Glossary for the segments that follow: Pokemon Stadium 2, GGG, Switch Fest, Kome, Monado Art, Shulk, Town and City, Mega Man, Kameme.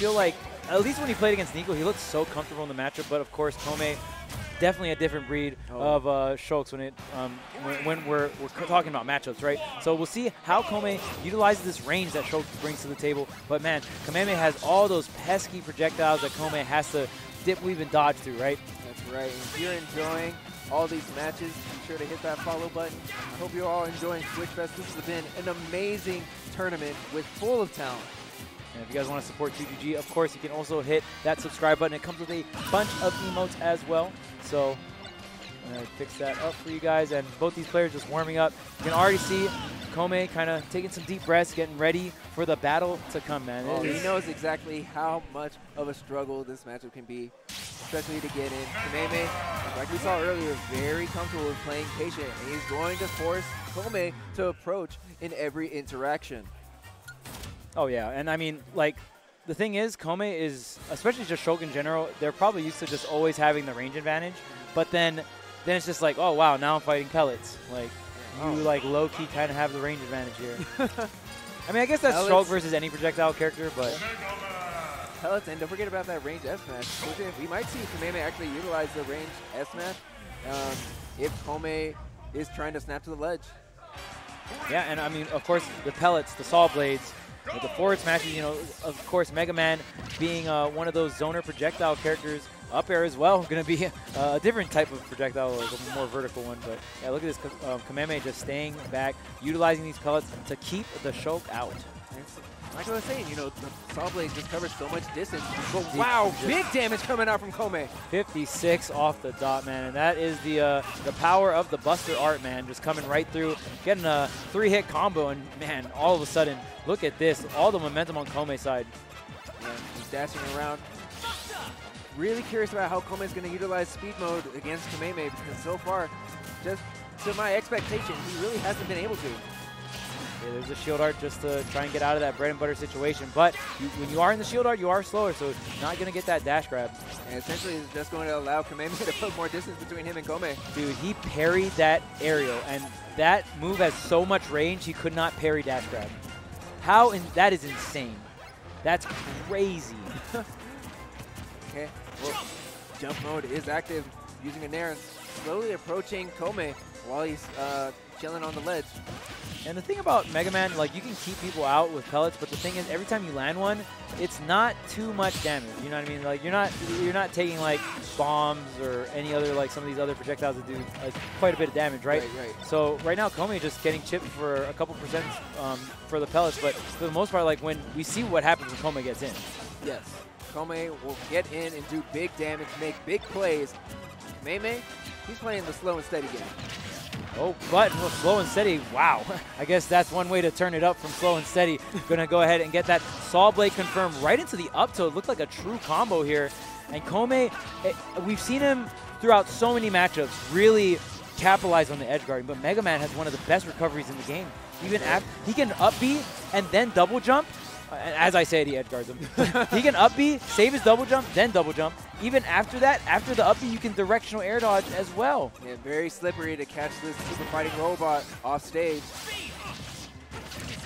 feel like, at least when he played against Nico, he looked so comfortable in the matchup. But of course, Kome, definitely a different breed of Shulks when we're talking about matchups, right? So we'll see how Kome utilizes this range that Shulk brings to the table. But man, Kameme has all those pesky projectiles that Kome has to dip, weave, and dodge through, right? That's right. And if you're enjoying all these matches, be sure to hit that follow button. I hope you're all enjoying Switch Fest. This has been an amazing tournament with full of talent. And if you guys want to support GGG, of course, you can also hit that subscribe button. It comes with a bunch of emotes as well. So I'm going to fix that up for you guys. And both these players just warming up. You can already see Kome kind of taking some deep breaths, getting ready for the battle to come, man. Oh, he knows exactly how much of a struggle this matchup can be, especially to get in. Kameme, like we saw earlier, very comfortable with playing patient. And he's going to force Kome to approach in every interaction. Oh, yeah. And I mean, like, the thing is, Kome is, especially just Shulk in general, they're probably used to just always having the range advantage. But then it's just like, oh, wow, now I'm fighting Pellets. Like, you, like, low-key kind of have the range advantage here. I mean, I guess that's Shulk versus any projectile character, but... Pellets, and don't forget about that range S-Smash. We might see Kameme actually utilize the range S-Smash if Kome is trying to snap to the ledge. Yeah, and I mean, of course, the Pellets, the Saw Blades, with the forward smashes, you know, of course, Mega Man being one of those zoner projectile characters, up air as well, going to be a different type of projectile, like a more vertical one. But yeah, look at this, Kameme just staying back, utilizing these pellets to keep the Shulk out. Like I was saying, you know, the saw blade just covers so much distance. But wow, big damage coming out from Kome. 56 off the dot, man, and that is the power of the Buster Art, man, just coming right through, getting a three-hit combo, and man, all of a sudden, look at this, all the momentum on Kome's side. Yeah, he's dashing around. Really curious about how Kome's going to utilize speed mode against Kameme, because so far, just to my expectation, he really hasn't been able to. Yeah, there's a shield art just to try and get out of that bread and butter situation. But when you are in the shield art, you are slower, so it's not going to get that dash grab. And essentially, it's just going to allow Kameme to put more distance between him and Kome. Dude, he parried that aerial, and that move has so much range, he could not parry dash grab. How? That is insane. That's crazy. Okay, well, jump mode is active, using a Nair, slowly approaching Kome while he's chilling on the ledge. And the thing about Mega Man, like, you can keep people out with pellets, but the thing is, every time you land one, it's not too much damage. You know what I mean? Like, you're not taking like bombs or any other, like some of these other projectiles that do like quite a bit of damage, right? Right. So right now, Kome just getting chipped for a couple percent for the pellets, but for the most part, like when we see what happens when Kome gets in. Yes, Kome will get in and do big damage, make big plays. Mei, he's playing the slow and steady game. Oh, but slow and steady, wow. I guess that's one way to turn it up from slow and steady. Gonna go ahead and get that saw blade confirmed right into the up tilt. Looked like a true combo here. And Kome, we've seen him throughout so many matchups really capitalize on the edge guarding, but Mega Man has one of the best recoveries in the game. Even after, he can up B and then double jump. As I said, he edge guards him. He can up B, save his double jump, then double jump. Even after that, after the up B, you can directional air dodge as well. Yeah, very slippery to catch this super fighting robot off stage.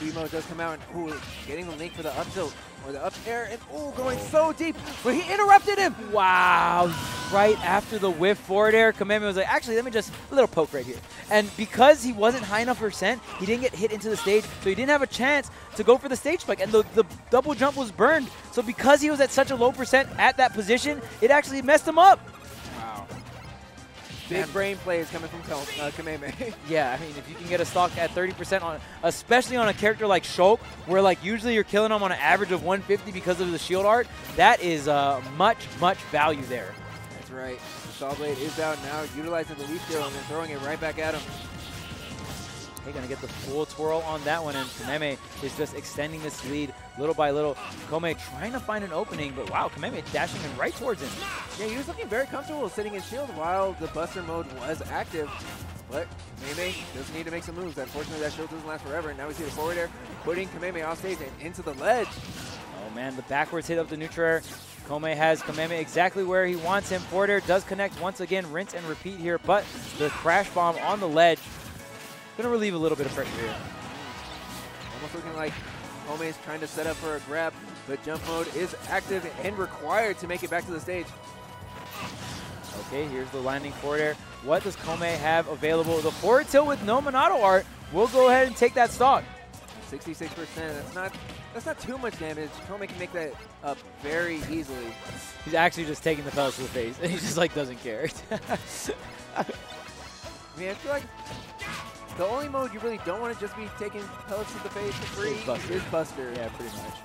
Sumo does come out and ooh, getting the link for the up tilt or the up air, and ooh, going so deep, but he interrupted him. Wow, right after the whiff forward air, Kameme was like, actually, let me just a little poke right here. And because he wasn't high enough percent, he didn't get hit into the stage, so he didn't have a chance to go for the stage spike, and the double jump was burned. So because he was at such a low percent at that position, it actually messed him up. Wow. Big brain play is coming from Kameme. Yeah, I mean, if you can get a stock at 30% on, especially on a character like Shulk, where like usually you're killing him on an average of 150 because of the shield art, that is much, much value there. That's right. The saw blade is out now, utilizing the leaf throw and then throwing it right back at him. They're going to get the full twirl on that one, and Kameme is just extending this lead little by little. Kome trying to find an opening, but wow, Kameme dashing in right towards him. Yeah, he was looking very comfortable sitting in shield while the buster mode was active, but Kameme does need to make some moves. Unfortunately, that shield doesn't last forever, and now we see the forward air putting Kameme off stage and into the ledge. Oh man, the backwards hit of the neutral air. Kome has Kameme exactly where he wants him. Forward air does connect once again, rinse and repeat here, but the crash bomb on the ledge gonna relieve a little bit of pressure here. Almost looking like Kome is trying to set up for a grab. but jump mode is active and required to make it back to the stage. Okay, here's the landing forward air. What does Kome have available? The forward tilt with no Monado Art. We'll go ahead and take that stock. 66%, that's not too much damage. Kome can make that up very easily. He's actually just taking the fellas to the face, and he just like doesn't care. I mean, I feel like the only mode you really don't want to just be taking pellets to the face for free is Buster. Yeah, pretty much.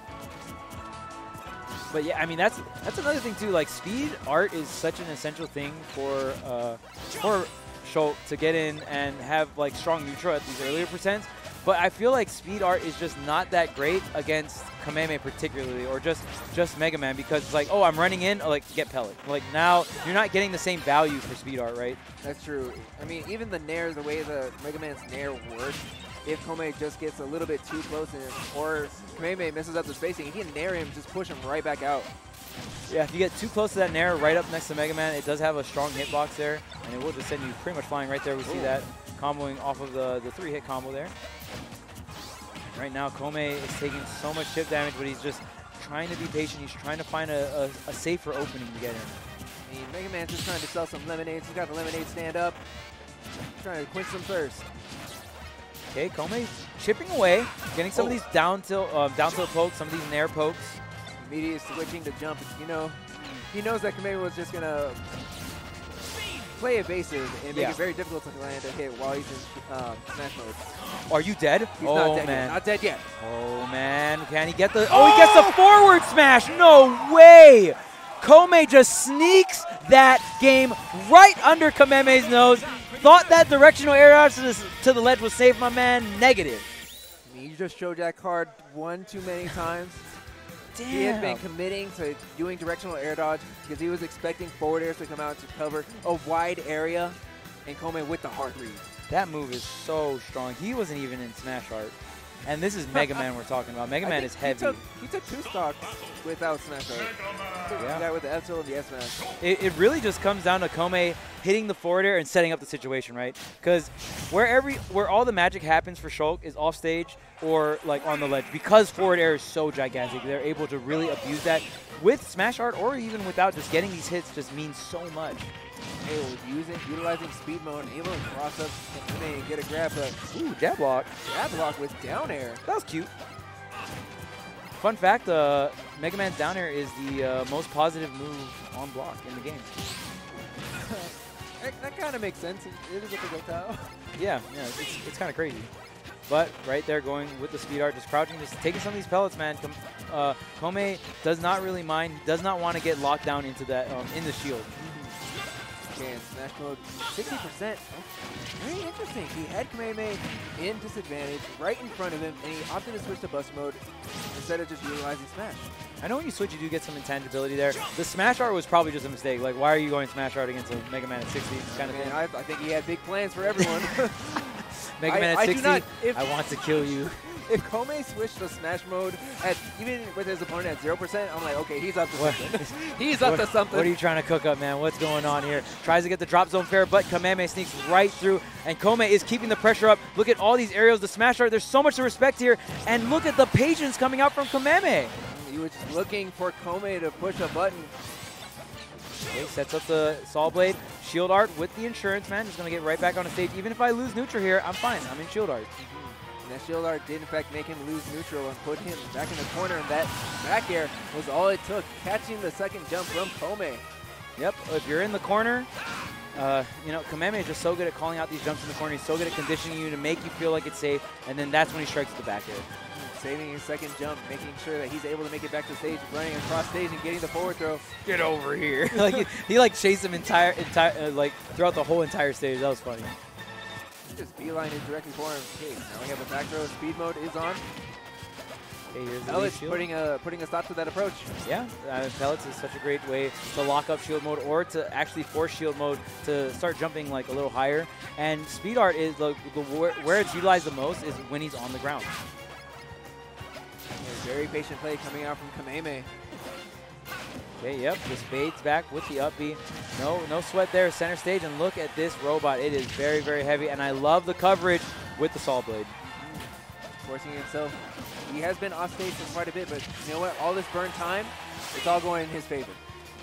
But yeah, I mean, that's another thing too. Like, speed art is such an essential thing for Shulk to get in and have like strong neutral at these earlier percents. But I feel like speed art is just not that great against Kameme particularly, or just Mega Man, because it's like, oh, I'm running in, like, get pellet. Like, now you're not getting the same value for speed art, right? That's true. I mean, even the nair, the way the Mega Man's nair works, if Kome just gets a little bit too close in, or Kameme messes up the spacing, if you can nair him, just push him right back out. Yeah, if you get too close to that nair right up next to Mega Man, it does have a strong hitbox there, and it will just send you pretty much flying right there. We see that comboing off of the three-hit combo there. Right now, Kome is taking so much chip damage, but he's just trying to be patient. He's trying to find a safer opening to get in. I mean, Mega Man's just trying to sell some lemonades. He's got the lemonade stand up. He's trying to quench some thirst. Okay, Kome chipping away, getting some of these down tilt pokes, some of these nair pokes. Immediately switching to jump. You know, he knows that Kameme was just gonna play evasive and make it very difficult to land a hit while he's in smash mode. Are you dead? He's not dead yet. Not dead yet. Oh man, can he get the? Oh, he gets the forward smash. No way. Kome just sneaks that game right under Kameme's nose. Thought that directional air out to the ledge was safe, my man. Negative. I mean, you just showed that card one too many times. Damn. He had been committing to doing directional air dodge because he was expecting forward airs to come out to cover a wide area, and Kome with the hard read. That move is so strong. He wasn't even in Smash Art. And this is Mega Man we're talking about. Mega Man is heavy. He took two stocks without Smash Art. Yeah. That with the F-tilt and the S-Smash. It really just comes down to Kome hitting the forward air and setting up the situation, right? Because where all the magic happens for Shulk is off stage or like on the ledge. Because forward air is so gigantic, they're able to really abuse that with Smash Art or even without. Just getting these hits just means so much. Utilizing speed mode, able to cross up and get a grab, but ooh, jab block. Jab block with down air. That was cute. Fun fact, Mega Man's down air is the most positive move on block in the game. That kind of makes sense. It is a projectile. Yeah, it's kind of crazy. But right there, going with the speed art, just crouching, just taking some of these pellets, man. Kome does not really mind. He does not want to get locked down into that in the shield. Smash mode, 60%. Very interesting. He had Kameme in disadvantage right in front of him, and he opted to switch to bust mode instead of just utilizing Smash. I know when you switch, you do get some intangibility there. The Smash Art was probably just a mistake. Like, why are you going Smash Art against a Mega Man at 60? Kind of thing. I think he had big plans for everyone. Mega Man at 60, I want to kill you. If Kome switched to Smash mode, even with his opponent at 0%, I'm like, okay, he's up to something. he's up to something. What are you trying to cook up, man? What's going on here? Tries to get the drop zone fair, but Kameme sneaks right through, and Kome is keeping the pressure up. Look at all these aerials, the Smash Art. There's so much to respect here, and look at the patience coming out from Kameme. He was looking for Kome to push a button. Okay, sets up the Saw Blade. Shield Art with the insurance, man. Just going to get right back on the stage. Even if I lose neutral here, I'm fine. I'm in Shield Art. And that shield art did, in fact, make him lose neutral and put him back in the corner. And that back air was all it took, catching the second jump from Kome. Yep, if you're in the corner, you know, Kameme is just so good at calling out these jumps in the corner. He's so good at conditioning you to make you feel like it's safe. And then that's when he strikes the back air. Saving his second jump, making sure that he's able to make it back to stage, running across stage and getting the forward throw. Get over here. Like, he like, chased him like, throughout the whole entire stage. That was funny. Just beeline is directly for him. Okay, now we have a back throw. Speed mode is on. Okay, here's the Pellets putting a stop to that approach. Yeah, Pellets is such a great way to lock up shield mode or to actually force shield mode to start jumping like a little higher. And speed art is where it's utilized the most is when he's on the ground. A very patient play coming out from Kameme. Okay, yep, just fades back with the up B. No sweat there, center stage, and look at this robot. It is very, very heavy, and I love the coverage with the Saw Blade. Forcing himself He has been off stage for quite a bit, but you know what? All this burn time, it's all going in his favor.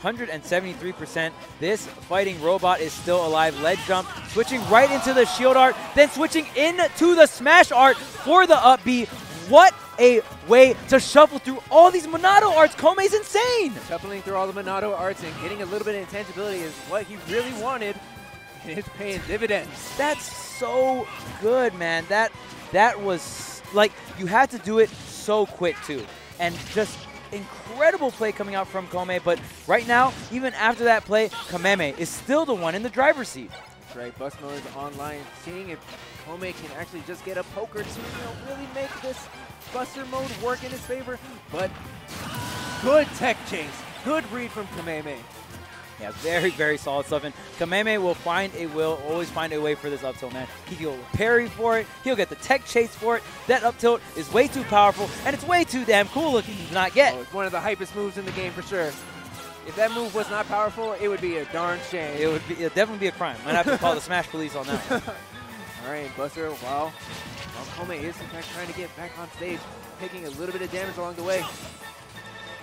173%. This fighting robot is still alive. Ledge jump, switching right into the shield art, then switching into the smash art for the up B. What a way to shuffle through all these Monado arts. Kome's insane. Shuffling through all the Monado arts and getting a little bit of intangibility is what he really wanted, and it's paying dividends. That's so good, man. That was, like, you had to do it so quick, too. And just incredible play coming out from Kome, but right now, even after that play, Kameme is still the one in the driver's seat. That's right, Busmo is online, seeing if Kome can actually just get a poker to, you know, really make this Buster mode work in his favor, but good tech chase, good read from Kameme. Yeah, very, very solid stuff, and Kameme will find a always find a way for this up tilt, man. He'll parry for it, he'll get the tech chase for it. That up tilt is way too powerful, and it's way too damn cool looking to not get. Oh, it's one of the hypest moves in the game for sure. If that move was not powerful, it would be a darn shame. It'd definitely be a crime. Might have to call the Smash police on that one. All right, Buster, wow. Kome is in fact trying to get back on stage, taking a little bit of damage along the way.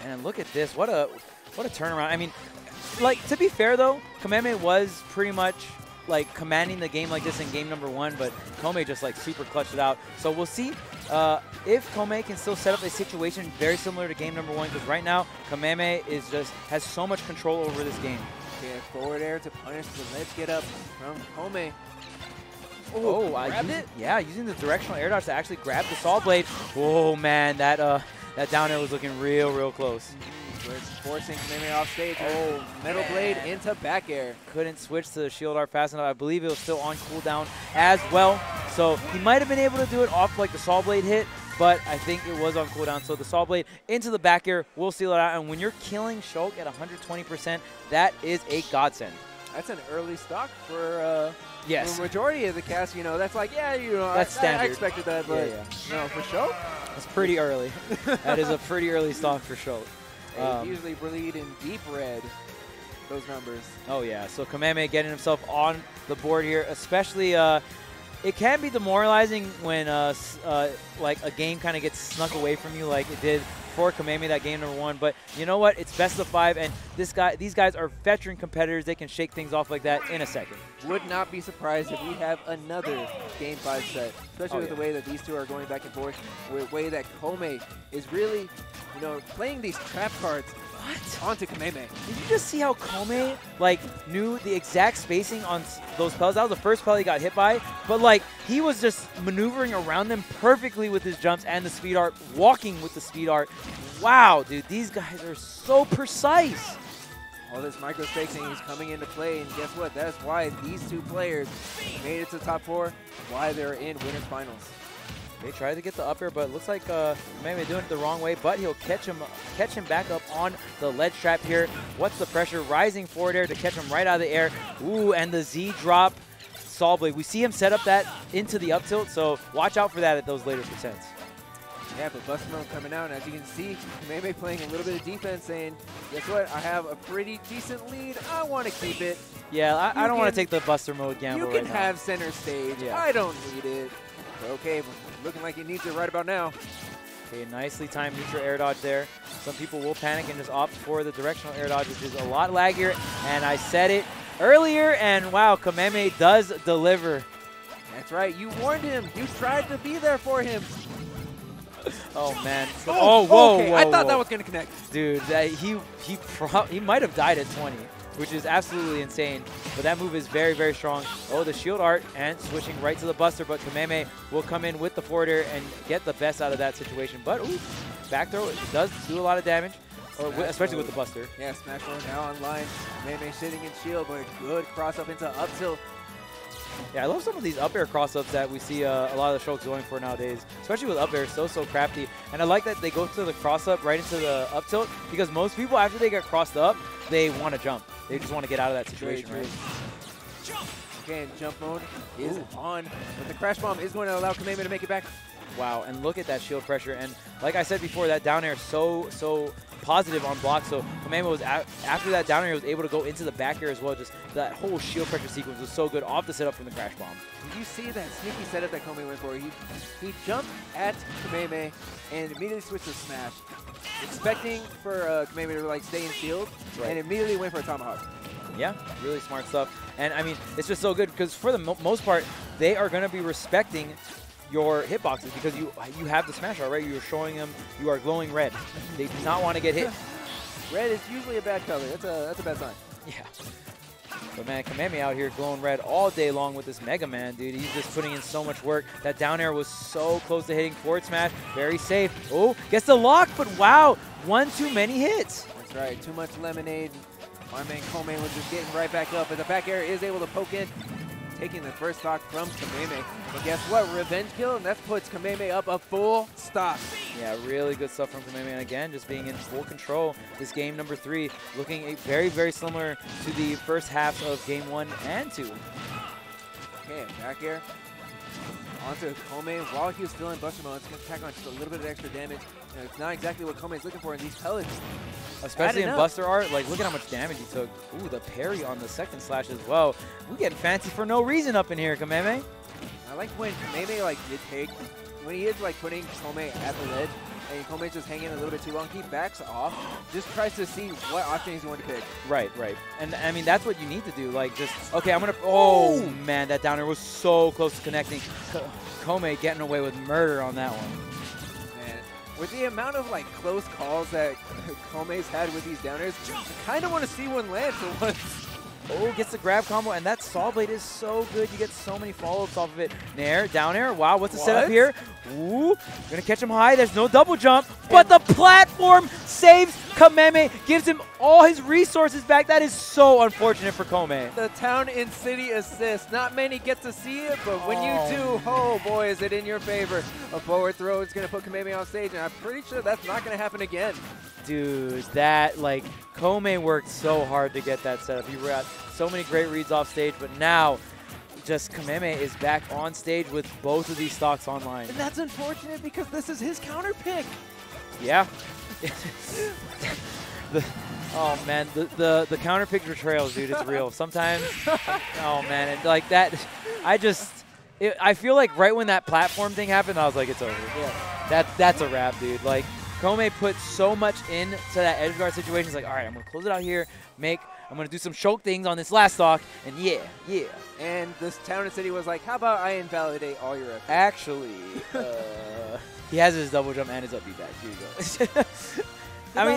And look at this, what a turnaround. I mean, like, to be fair, though, Kameme was pretty much, like, commanding the game like this in game number one, but Kome just, like, super clutched it out. So we'll see if Kome can still set up a situation very similar to game number one, because right now, Kameme is just, has so much control over this game. Okay, forward air to punish the ledge get up from Kome. Oh, grabbed it? Yeah, using the directional air dodge to actually grab the saw blade. Oh, man, that down air was looking real, real close. We're forcing Kameme off stage. Oh, metal blade into back air. Couldn't switch to the shield art fast enough. I believe it was still on cooldown as well. So he might have been able to do it off like the saw blade hit, but I think it was on cooldown. So the saw blade into the back air will seal it out. And when you're killing Shulk at 120%, that is a godsend. That's an early stock for yes, the majority of the cast. You know, that's like, yeah, you know, that's standard. I expected that, but no, for Shulk? That's pretty early. That is a pretty early stock for Shulk. They usually bleed in deep red, those numbers. Oh, yeah. So Kameme getting himself on the board here, especially it can be demoralizing when like a game kind of gets snuck away from you like it did for Kameme that game number one. But you know what? It's best of five, and these guys are veteran competitors. They can shake things off like that in a second. Would not be surprised if we have another game five set, especially with the way that these two are going back and forth, with the way that Kome is really, you know, playing these trap cards onto Kameme. Did you just see how Kome, like, knew the exact spacing on those pellets? That was the first pellet he got hit by, but, like, he was just maneuvering around them perfectly with his jumps and the speed art, walking with the speed art. Wow, dude, these guys are so precise. All this micro spacing is coming into play, and guess what? That's why these two players made it to the top four, why they're in winners finals. They tried to get the up air, but it looks like Kameme doing it the wrong way, but he'll catch him back up on the ledge trap here. What's the pressure? Rising forward air to catch him right out of the air. Ooh, and the Z drop saw blade. We see him set up that into the up tilt, so watch out for that at those later percents. Yeah, but Busmo coming out, and as you can see, Kameme playing a little bit of defense, saying, guess what, I have a pretty decent lead. I want to keep it. Yeah, I don't want to take the Buster mode gamble right now. You can have center stage. Yeah. I don't need it. Okay, looking like he needs it right about now. Okay, nicely timed neutral air dodge there. Some people will panic and just opt for the directional air dodge, which is a lot laggier, and I said it earlier, and wow, Kameme does deliver. That's right, you warned him. You tried to be there for him. Oh, man. Oh, whoa, okay. Whoa, I thought that was going to connect. Dude, he might have died at 20. Which is absolutely insane, but that move is very, very strong. Oh, the shield art, and switching right to the Buster, but Kameme will come in with the forward air and get the best out of that situation. But, ooh, back throw, it does do a lot of damage, or especially with the Buster. Yeah, smash mode now online. Kameme sitting in shield, but a good cross-up into up tilt. Yeah, I love some of these up air cross-ups that we see a lot of the Shulks going for nowadays, especially with up air, so crafty. And I like that they go to the cross-up right into the up tilt, because most people, after they get crossed up, they want to jump. They just want to get out of that situation, right? Jump. Okay, and jump mode is on, but the crash bomb is going to allow Kameme to make it back. Wow, and look at that shield pressure. And like I said before, that down air is so positive on block. So Kameme was, after that down air, he was able to go into the back air as well. Just that whole shield pressure sequence was so good off the setup from the crash bomb. Did you see that sneaky setup that Kome went for? He jumped at Kameme and immediately switched to smash, expecting for Kameme to like stay in shield, right, and immediately went for a tomahawk. Yeah, really smart stuff. And I mean, it's just so good because for the most part, they are going to be respecting your hitboxes because you have the smash already. You're showing them you are glowing red. They do not want to get hit. Red is usually a bad color. That's a bad sign. Yeah. But man, Kameme out here glowing red all day long with this Mega Man, dude. He's just putting in so much work. That down air was so close to hitting forward smash. Very safe. Oh, gets the lock, but wow, one too many hits. That's right. Too much lemonade. Our man Kome was just getting right back up, but the back air is able to poke in, taking the first stock from Kameme. But guess what? Revenge kill, and that puts Kameme up a full stock. Yeah, really good stuff from Kameme. And again, just being in full control. This game number 3 looking very, very similar to the first half of game 1 and 2. Okay, back air. Onto Kome while he was still in Buster Mode. It's going to tack on just a little bit of extra damage. You know, it's not exactly what Kome is looking for in these pellets. Especially in Buster Art, like look at how much damage he took. Ooh, the parry on the second slash as well. We're getting fancy for no reason up in here, Kameme. I like when Kameme like did take, when he is like putting Kome at the ledge and Kome's just hanging a little bit too long, he backs off, just tries to see what option he's going to pick. Right, right. And I mean, that's what you need to do. Like just, okay, I'm going to, oh man, that down air was so close to connecting. Kome getting away with murder on that one. With the amount of like close calls that Kome's had with these downers, I kind of want to see one land for once. Oh, gets the grab combo, and that saw blade is so good. You get so many follow-ups off of it. Nair, down air. Wow, what's the setup here? Ooh, gonna catch him high. There's no double jump, but the platform saves Kameme, gives him all his resources back. That is so unfortunate for Kome. The Town and City assist. Not many get to see it, but when you do, oh boy, is it in your favor. A forward throw is gonna put Kameme off stage, and I'm pretty sure that's not gonna happen again. Dude, that, like, Kome worked so hard to get that setup. He got so many great reads off stage, but now just Kameme is back on stage with both of these stocks online. And that's unfortunate because this is his counter pick. Yeah. Oh, man, the counter pick betrayals, dude, it's real. Sometimes, oh, man, and like that, I feel like right when that platform thing happened, I was like, it's over. Yeah. That's a wrap, dude. Like, Kome put so much into that edge guard situation. He's like, all right, I'm going to close it out here. I'm going to do some Shulk things on this last stock. And yeah. And this Town and City was like, how about I invalidate all your efforts? Actually, he has his double jump and his up B back. Here you go. I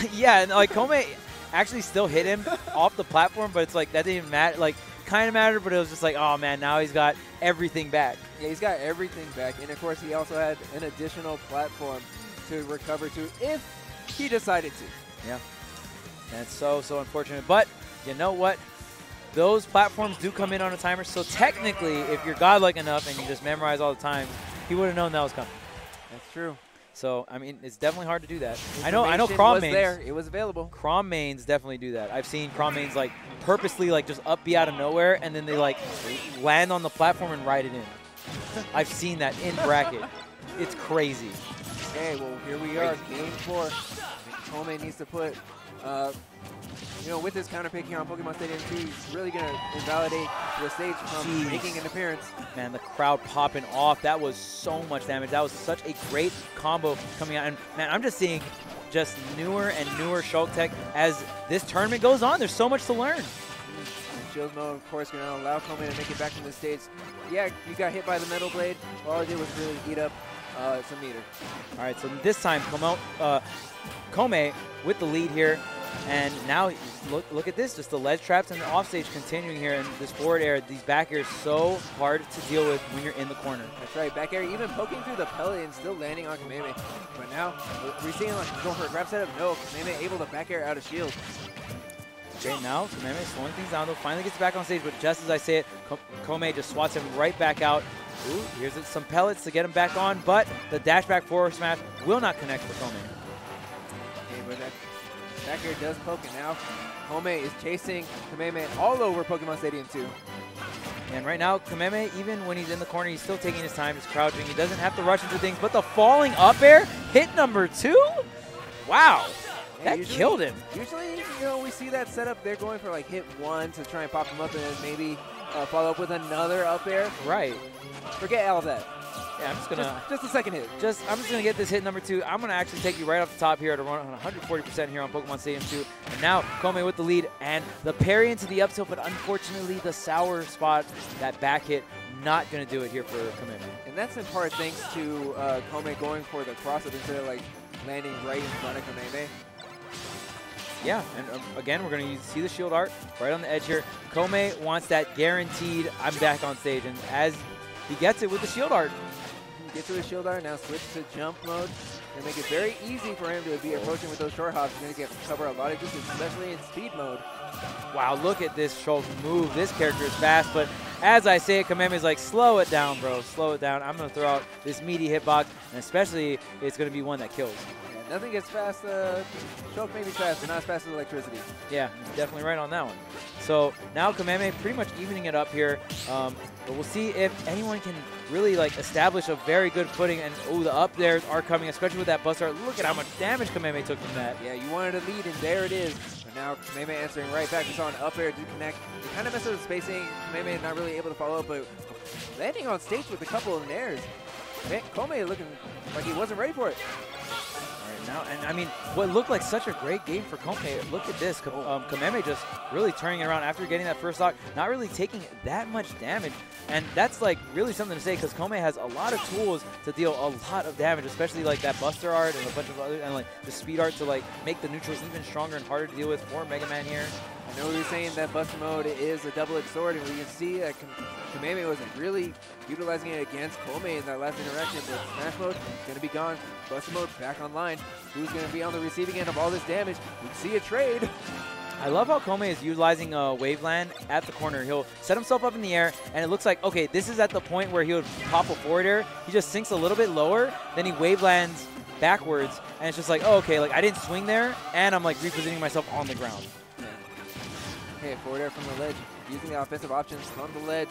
mean, yeah, and like Kome actually still hit him off the platform, but it's like that didn't even matter. Like, kind of mattered, but it was just like, oh man, now he's got everything back. Yeah, he's got everything back. And of course, he also had an additional platform to recover to if he decided to. Yeah. That's so unfortunate. But you know what? Those platforms do come in on a timer. So technically, if you're godlike enough and you just memorize all the times, he would have known that was coming. That's true. So, I mean, it's definitely hard to do that. I know Crom mains. It was available. Crom mains definitely do that. I've seen Crom mains like purposely like just up B out of nowhere and then they like land on the platform and ride it in. I've seen that in bracket. It's crazy. Okay, well, here we are, game 4. Kome needs to put, you know, with his counter pick here on Pokemon Stadium 2, he's really going to invalidate the stage from making an appearance. Man, the crowd popping off. That was so much damage. That was such a great combo coming out. And, man, I'm just seeing just newer and newer Shulk tech as this tournament goes on. There's so much to learn. Shield mode, of course, going to allow Kome to make it back from the stage. Yeah, you got hit by the metal blade. All it did was really eat up. It's a meter. All right, so this time Kome with the lead here, and now look at this, just the ledge traps and the offstage continuing here, and this forward air, these back airs so hard to deal with when you're in the corner. That's right, back air even poking through the pellet and still landing on Kameme. But now we're seeing like go for a grab setup. No, Kameme able to back air out of shield. Okay, now Kameme slowing things down though, finally gets back on stage, but just as I say it, Kome just swats him right back out. Ooh, here's some pellets to get him back on, but the dash back forward smash will not connect for Kome. Okay, but that back air does poke, and now Kome is chasing Kameme all over Pokemon Stadium 2. And right now, Kameme, even when he's in the corner, he's still taking his time. He's crouching. He doesn't have to rush into things. But the falling up air, hit number 2? Wow. That usually killed him. Usually, you know, we see that setup. They're going for, like, hit 1 to try and pop him up and then maybe follow up with another up air. Right. Forget all that. Yeah, I'm just going to... Just the second hit. I'm just going to get this hit number 2. I'm going to actually take you right off the top here to run 140% here on Pokemon Stadium 2. And now, Kome with the lead and the parry into the up tilt, but unfortunately, the sour spot, that back hit, not going to do it here for Kameme. And that's in part thanks to Kome going for the cross-up instead of, like, landing right in front of Kameme. Yeah, and again, we're going to see the shield art right on the edge here. Kome wants that guaranteed, I'm back on stage, and as he gets it with the shield art. Get to his shield art, now switch to jump mode, and make it very easy for him to be approaching with those short hops. He's going to cover a lot of distance, especially in speed mode. Wow, look at this Shulk move. This character is fast, but as I say it, Kameme's like, slow it down, bro, slow it down. I'm going to throw out this meaty hitbox, and especially it's going to be one that kills. Yeah, nothing gets fast. Shulk may be fast, but not as fast as electricity. Yeah, definitely right on that one. So now Kameme pretty much evening it up here, but we'll see if anyone can really like establish a very good footing. And oh, the up there are coming, especially with that bus art. Look at how much damage Kameme took from that. Yeah, you wanted a lead, and there it is. But now Kameme answering right back. We saw an up air disconnect. It kind of messed up the spacing. Kameme not really able to follow up, but landing on stage with a couple of nairs. Kome looking like he wasn't ready for it. Now, and I mean, what looked like such a great game for Kome, look at this. Kameme just really turning it around after getting that first stock, not really taking that much damage. And that's like really something to say, because Kome has a lot of tools to deal a lot of damage, especially like that Buster art and a bunch of other, and like the speed art to like make the neutral even stronger and harder to deal with for Mega Man here. I know we were saying that Buster mode is a double-edged sword, and we can see that Kameme was really utilizing it against Kome in that last interaction, but Smash mode is going to be gone. Buster mode back online. Who's going to be on the receiving end of all this damage? We can see a trade. I love how Kome is utilizing Waveland at the corner. He'll set himself up in the air, and it looks like, okay, this is at the point where he would pop a forward air. He just sinks a little bit lower, then he Wavelands backwards, and it's just like, oh, okay, like I didn't swing there, and I'm like repositioning myself on the ground. Okay, forward air from the ledge, using the offensive options from the ledge,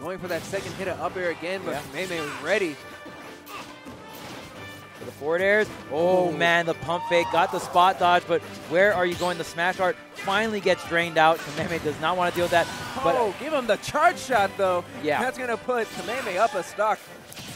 going for that second hit of up air again, but Kameme was ready. For the forward airs, oh man, the pump fake, got the spot dodge, but where are you going? The smash art finally gets drained out. Kameme does not want to deal with that. But oh, give him the charge shot though. Yeah. That's going to put Kameme up a stock.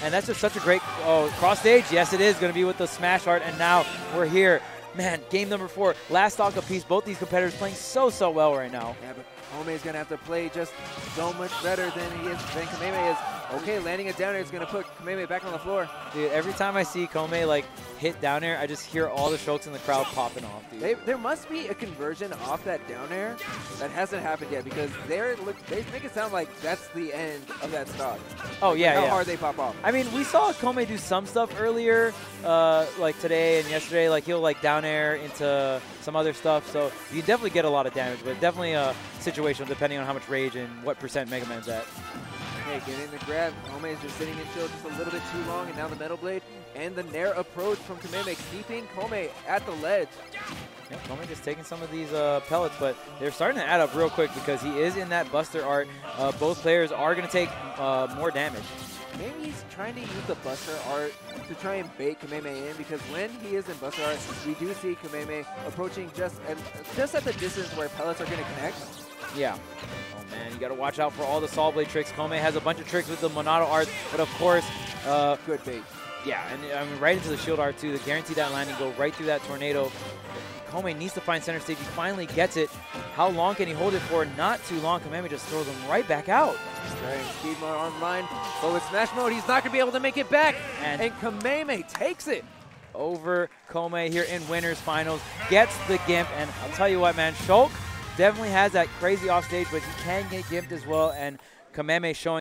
And that's just such a great, oh, cross stage, yes it is, going to be with the smash art, and now we're here. Man, game number 4, last stock apiece. Both these competitors playing so well right now. Yeah, but Kome is going to have to play just so much better than Kameme is. Okay, landing a down air is going to put Kameme back on the floor. Dude, every time I see Kome like hit down air, I just hear all the Shulks in the crowd popping off, dude. There must be a conversion off that down air that hasn't happened yet, because they make it sound like that's the end of that stock. Oh, yeah, how hard they pop off. I mean, we saw Kome do some stuff earlier, like today and yesterday. Like he'll like down air into some other stuff, so you definitely get a lot of damage, but definitely a situation depending on how much rage and what percent Mega Man's at. Okay, getting the grab. Kome is just sitting in shield just a little bit too long, and now the metal blade and the nair approach from Kameme, keeping Kome at the ledge. Yeah, Kome just taking some of these pellets, but they're starting to add up real quick because he is in that Buster art. Both players are going to take more damage. Maybe he's trying to use the Buster art to try and bait Kameme in, because when he is in Buster art, we do see Kameme approaching just at the distance where pellets are going to connect. Yeah. Oh, man, you got to watch out for all the saw blade tricks. Kome has a bunch of tricks with the Monado art, but of course... good bait. Yeah, and I mean, right into the shield art, too. The guarantee that landing go right through that tornado. Kome needs to find center stage. He finally gets it. How long can he hold it for? Not too long. Kameme just throws him right back out. Right, speed mode online. But with smash mode, he's not going to be able to make it back. And Kameme takes it over Kome here in winners finals. Gets the gimp. And I'll tell you what, man, Shulk definitely has that crazy offstage, but he can get gimped as well. And Kameme showing